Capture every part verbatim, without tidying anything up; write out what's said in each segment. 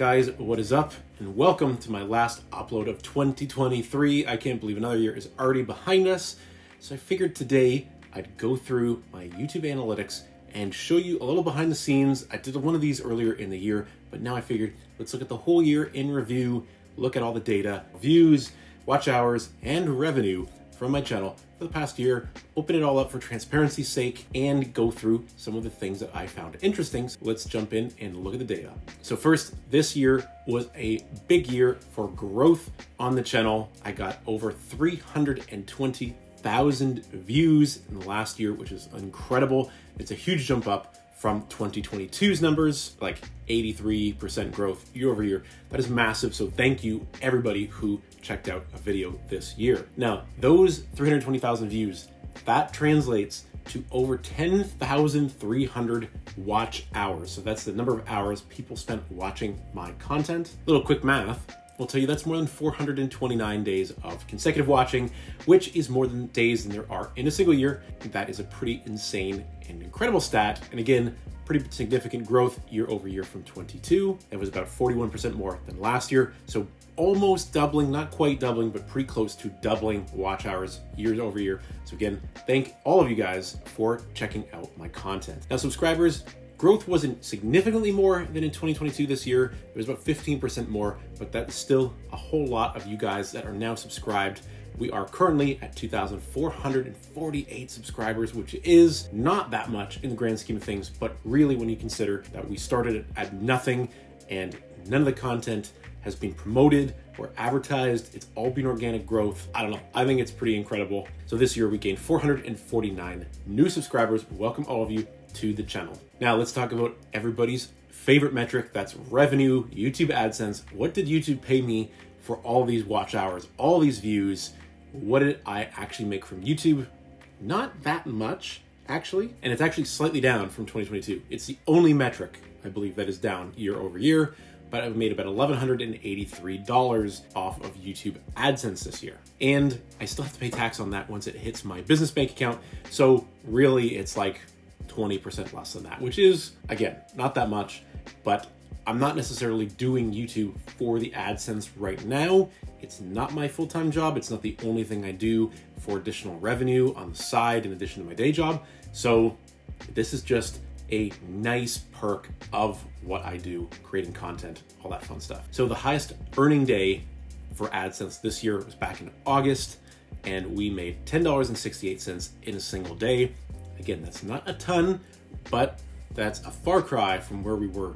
Guys, what is up? And welcome to my last upload of twenty twenty-three. I can't believe another year is already behind us. So I figured today I'd go through my YouTube analytics and show you a little behind the scenes. I did one of these earlier in the year, but now I figured let's look at the whole year in review, look at all the data, views, watch hours, and revenue from my channel for the past year, open it all up for transparency's sake, and go through some of the things that I found interesting. So let's jump in and look at the data. So first, this year was a big year for growth on the channel. I got over three hundred twenty thousand views in the last year, which is incredible. It's a huge jump up from twenty twenty-two's numbers, like eighty-three percent growth year over year. That is massive. So thank you everybody who checked out a video this year. Now, those three hundred twenty thousand views, that translates to over ten thousand three hundred watch hours. So that's the number of hours people spent watching my content. Little quick math will tell you that's more than four hundred twenty-nine days of consecutive watching, which is more than days than there are in a single year. And that is a pretty insane and incredible stat. And again, pretty significant growth year over year from twenty-two. It was about forty-one percent more than last year. So almost doubling, not quite doubling, but pretty close to doubling watch hours year over year. So again, thank all of you guys for checking out my content. Now, subscribers, growth wasn't significantly more than in twenty twenty-two this year. It was about fifteen percent more, but that's still a whole lot of you guys that are now subscribed. We are currently at two thousand four hundred forty-eight subscribers, which is not that much in the grand scheme of things, but really when you consider that we started at nothing and none of the content has been promoted or advertised, it's all been organic growth. I don't know, I think it's pretty incredible. So this year we gained four hundred forty-nine new subscribers. Welcome all of you to the channel. Now let's talk about everybody's favorite metric. That's revenue, YouTube AdSense. What did YouTube pay me for all these watch hours, all these views? What did I actually make from YouTube? Not that much, actually. And it's actually slightly down from twenty twenty-two. It's the only metric I believe that is down year over year, but I've made about one thousand one hundred eighty-three dollars off of YouTube AdSense this year. And I still have to pay tax on that once it hits my business bank account. So really it's like twenty percent less than that, which is, again, not that much, but I'm not necessarily doing YouTube for the AdSense right now. It's not my full-time job. It's not the only thing I do for additional revenue on the side in addition to my day job. So this is just a nice perk of what I do, creating content, all that fun stuff. So the highest earning day for AdSense this year was back in August, and we made ten dollars and sixty-eight cents in a single day. Again, that's not a ton, but that's a far cry from where we were,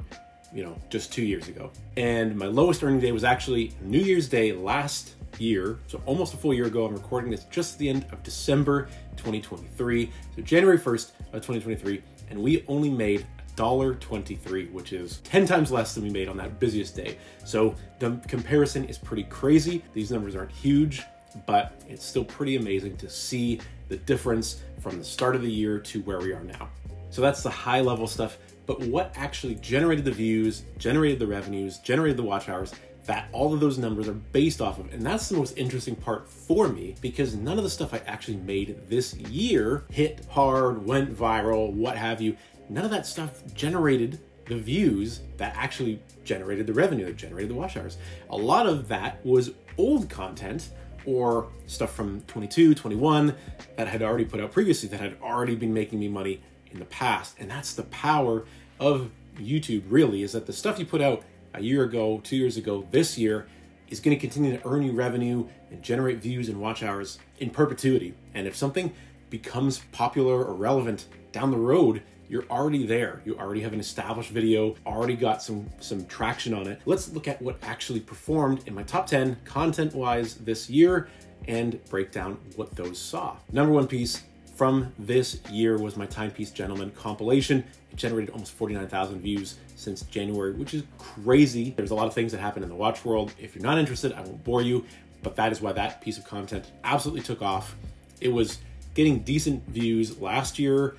you know, just two years ago. And my lowest earning day was actually New Year's Day last year. So almost a full year ago. I'm recording this just at the end of December, twenty twenty-three. So January first of twenty twenty-three. And we only made one dollar and twenty-three cents, which is ten times less than we made on that busiest day. So the comparison is pretty crazy. These numbers aren't huge, but it's still pretty amazing to see the difference from the start of the year to where we are now. So that's the high level stuff, but what actually generated the views, generated the revenues, generated the watch hours, that all of those numbers are based off of. And that's the most interesting part for me, because none of the stuff I actually made this year hit hard, went viral, what have you. None of that stuff generated the views that actually generated the revenue, that generated the watch hours. A lot of that was old content, or stuff from twenty-two, twenty-one that I had already put out previously, that had already been making me money in the past. And that's the power of YouTube, really, is that the stuff you put out a year ago, two years ago, this year, is gonna continue to earn you revenue and generate views and watch hours in perpetuity. And if something becomes popular or relevant down the road, you're already there. You already have an established video, already got some, some traction on it. Let's look at what actually performed in my top ten content-wise this year and break down what those saw. Number one piece from this year was my Timepiece Gentleman compilation. It generated almost forty-nine thousand views since January, which is crazy. There's a lot of things that happen in the watch world. If you're not interested, I won't bore you, but that is why that piece of content absolutely took off. It was getting decent views last year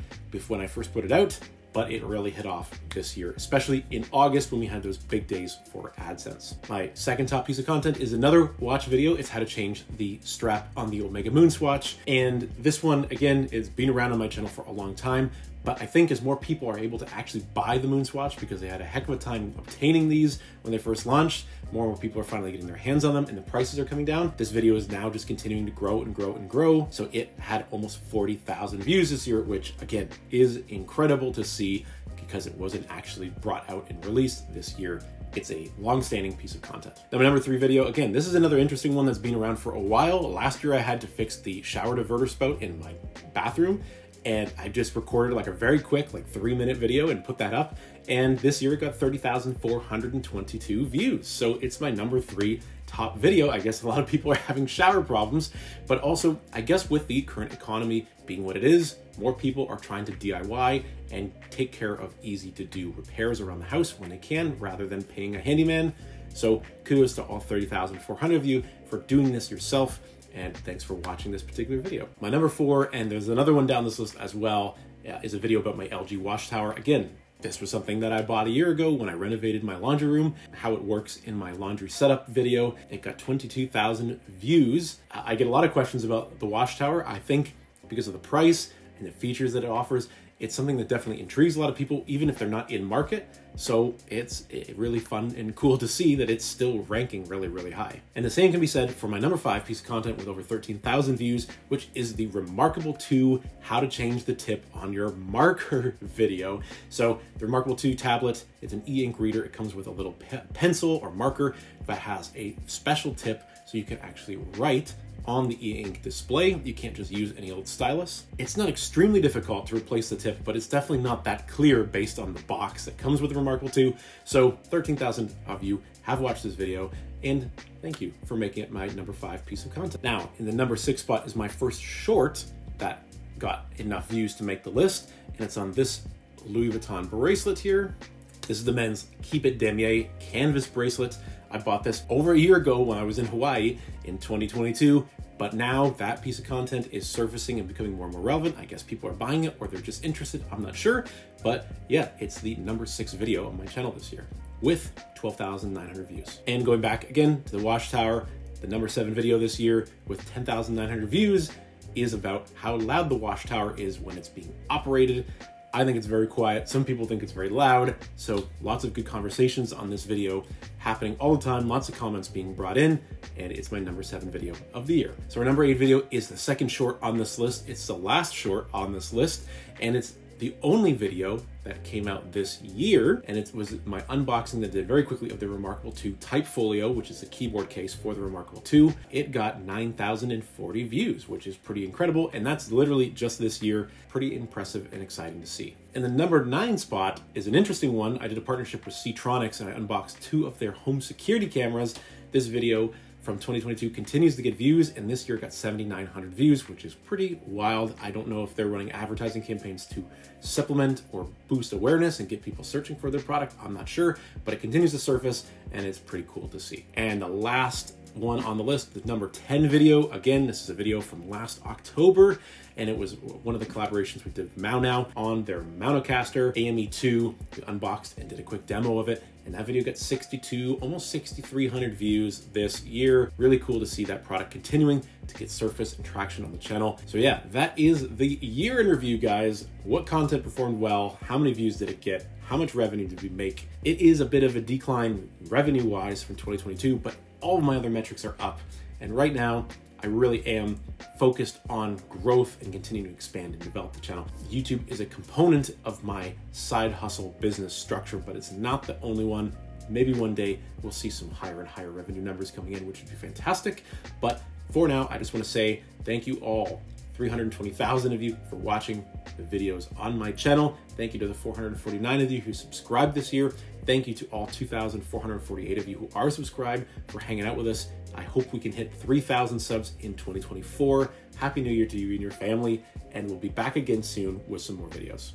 when I first put it out, but it really hit off this year, especially in August when we had those big days for AdSense. My second top piece of content is another watch video. It's how to change the strap on the Omega Moonswatch. And this one, again, it's been around on my channel for a long time, But I think as more people are able to actually buy the Moonswatch, because they had a heck of a time obtaining these when they first launched, more and more people are finally getting their hands on them and the prices are coming down. This video is now just continuing to grow and grow and grow. So it had almost forty thousand views this year, which again is incredible to see because it wasn't actually brought out and released this year. It's a long-standing piece of content. Now, my number three video, again, this is another interesting one that's been around for a while. Last year I had to fix the shower diverter spout in my bathroom, and I just recorded like a very quick, like three minute video and put that up. And this year it got thirty thousand four hundred twenty-two views. So it's my number three top video. I guess a lot of people are having shower problems, but also I guess with the current economy being what it is, more people are trying to D I Y and take care of easy to do repairs around the house when they can, rather than paying a handyman. So kudos to all thirty thousand four hundred of you for doing this yourself. And thanks for watching this particular video. My number four, and there's another one down this list as well, is a video about my L G wash tower. Again, this was something that I bought a year ago when I renovated my laundry room, how it works in my laundry setup video. It got twenty-two thousand views. I get a lot of questions about the wash tower. I think because of the price and the features that it offers, it's something that definitely intrigues a lot of people, even if they're not in market. So it's really fun and cool to see that it's still ranking really, really high. And the same can be said for my number five piece of content with over thirteen thousand views, which is the Remarkable two How to Change the Tip on Your Marker video. So the Remarkable two tablet, it's an e-ink reader. It comes with a little pe pencil or marker that has a special tip, so you can actually write on the e-ink display. You can't just use any old stylus. It's not extremely difficult to replace the tip, but it's definitely not that clear based on the box that comes with the Remarkable two. So thirteen thousand of you have watched this video, and thank you for making it my number five piece of content. Now, in the number six spot is my first short that got enough views to make the list, and it's on this Louis Vuitton bracelet here. This is the men's Keep It Damier canvas bracelet. I bought this over a year ago when I was in Hawaii in twenty twenty-two, but now that piece of content is surfacing and becoming more and more relevant. I guess people are buying it, or they're just interested, I'm not sure. But yeah, it's the number six video on my channel this year with twelve thousand nine hundred views. And going back again to the wash tower, the number seven video this year with ten thousand nine hundred views is about how loud the wash tower is when it's being operated. I think it's very quiet. Some people think it's very loud. So lots of good conversations on this video happening all the time. Lots of comments being brought in, and it's my number seven video of the year. So our number eight video is the second short on this list. It's the last short on this list, and it's the only video that came out this year. And it was my unboxing that I did very quickly of the Remarkable two Typefolio, which is the keyboard case for the Remarkable two. It got nine thousand forty views, which is pretty incredible. And that's literally just this year. Pretty impressive and exciting to see. And the number nine spot is an interesting one. I did a partnership with C-tronics, and I unboxed two of their home security cameras. This video from twenty twenty-two continues to get views, and this year got seven thousand nine hundred views, which is pretty wild. I don't know if they're running advertising campaigns to supplement or boost awareness and get people searching for their product. I'm not sure, but it continues to surface, and it's pretty cool to see. And the last one on the list, the number ten video. Again, this is a video from last October, and it was one of the collaborations we did with Mao Now on their Monocaster A M E two. We unboxed and did a quick demo of it, and that video got sixty-two, almost sixty-three hundred views this year. Really cool to see that product continuing to get surface and traction on the channel. So yeah, that is the year in review, guys. What content performed well? How many views did it get? How much revenue did we make? It is a bit of a decline revenue-wise from twenty twenty-two, but all of my other metrics are up. And right now, I really am focused on growth and continuing to expand and develop the channel. YouTube is a component of my side hustle business structure, but it's not the only one. Maybe one day we'll see some higher and higher revenue numbers coming in, which would be fantastic. But for now, I just want to say thank you all, three hundred twenty thousand of you, for watching the videos on my channel. Thank you to the four hundred forty-nine of you who subscribed this year. Thank you to all two thousand four hundred forty-eight of you who are subscribed for hanging out with us. I hope we can hit three thousand subs in twenty twenty-four. Happy New Year to you and your family, and we'll be back again soon with some more videos.